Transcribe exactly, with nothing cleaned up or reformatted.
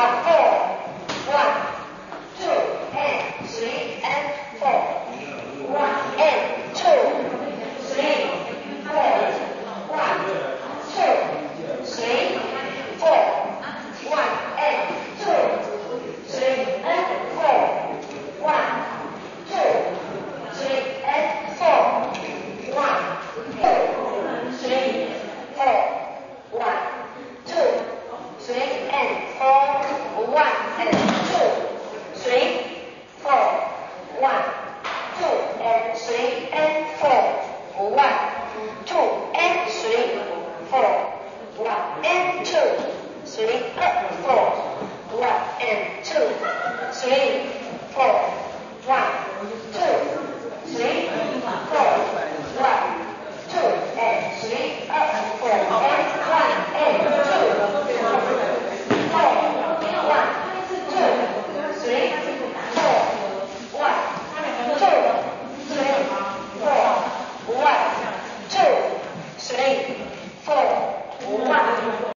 Now four. One, two, and three, and four. One, and two, three, four. One, two, three, four. One, and two, three, and four. One, two, three, and four. One, two, three, four. One, two, three, and four. One, and two, three, four. One, two, and three, and four. One, two, and three, four. One, and two, three, and four. One, and two, three, four. One, two, three, four. One.